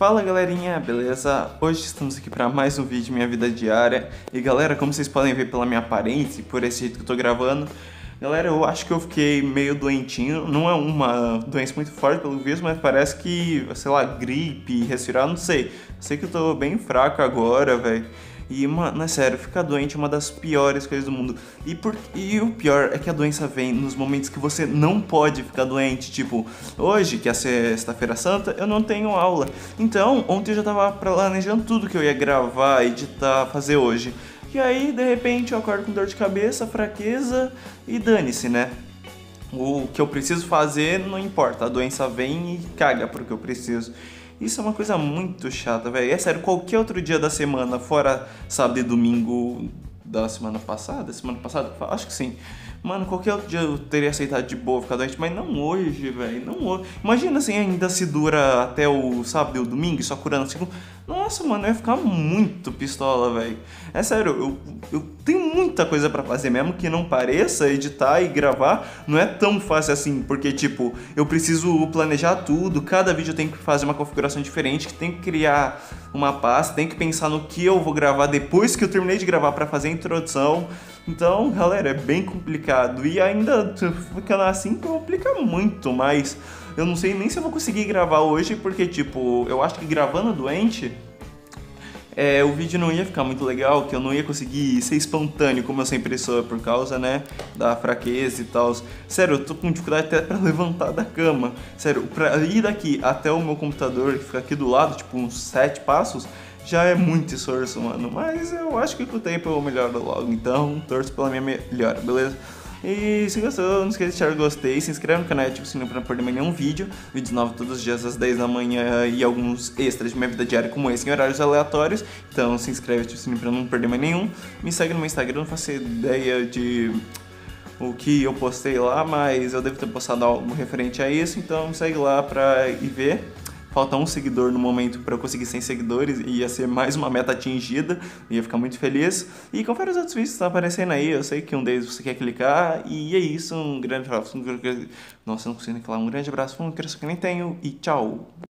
Fala galerinha, beleza? Hoje estamos aqui para mais um vídeo de minha vida diária. E galera, como vocês podem ver pela minha aparência e por esse jeito que eu tô gravando, galera, eu acho que eu fiquei meio doentinho. Não é uma doença muito forte pelo visto, mas parece que, sei lá, gripe, resfriado, não sei. Sei que eu tô bem fraco agora, velho. E, mano, é sério, ficar doente é uma das piores coisas do mundo. E o pior é que a doença vem nos momentos que você não pode ficar doente. Tipo, hoje, que é sexta-feira santa, eu não tenho aula. Então, ontem eu já tava planejando tudo que eu ia gravar, editar, fazer hoje. E aí, de repente, eu acordo com dor de cabeça, fraqueza e dane-se, né? O que eu preciso fazer não importa, a doença vem e caga pro que eu preciso. Isso é uma coisa muito chata, velho. É sério, qualquer outro dia da semana, fora sábado e domingo da semana passada? Acho que sim. Mano, qualquer outro dia eu teria aceitado de boa ficar doente, mas não hoje, velho. Não hoje. Imagina assim, ainda se dura até o sábado e o domingo, só curando assim. Nossa, mano, eu ia ficar muito pistola, velho. É sério, eu tenho muita coisa pra fazer, mesmo que não pareça. Editar e gravar não é tão fácil assim, porque, tipo, eu preciso planejar tudo. Cada vídeo eu tenho que fazer uma configuração diferente, que tem que criar uma pasta, tem que pensar no que eu vou gravar depois que eu terminei de gravar pra fazer a introdução. Então, galera, é bem complicado. E ainda ficando assim complica muito mais. Eu não sei nem se eu vou conseguir gravar hoje, porque, tipo, eu acho que gravando doente o vídeo não ia ficar muito legal, que eu não ia conseguir ser espontâneo como eu sempre sou, por causa, né, da fraqueza e tal. Sério, eu tô com dificuldade até pra levantar da cama. Sério, pra ir daqui até o meu computador, que fica aqui do lado, tipo, uns 7 passos, já é muito esforço, mano. Mas eu acho que com o tempo eu melhoro logo, então torço pela minha melhora, beleza? E se gostou, não esqueça de deixar o gostei, se inscreve no canal e ativa o sininho pra não perder nenhum vídeo. Vídeos novos todos os dias às 10 da manhã e alguns extras de minha vida diária como esse em horários aleatórios. Então se inscreve e ativa o sininho pra não perder mais nenhum. Me segue no meu Instagram, não faço ideia de o que eu postei lá, mas eu devo ter postado algo referente a isso. Então me segue lá pra ir ver. Falta um seguidor no momento pra eu conseguir 100 seguidores, e ia ser mais uma meta atingida, ia ficar muito feliz. E confere os outros vídeos que estão aparecendo aí, eu sei que um deles você quer clicar, e é isso, um grande abraço. Nossa, eu não consigo nem falar, um grande abraço, um abraço que nem tenho, e tchau!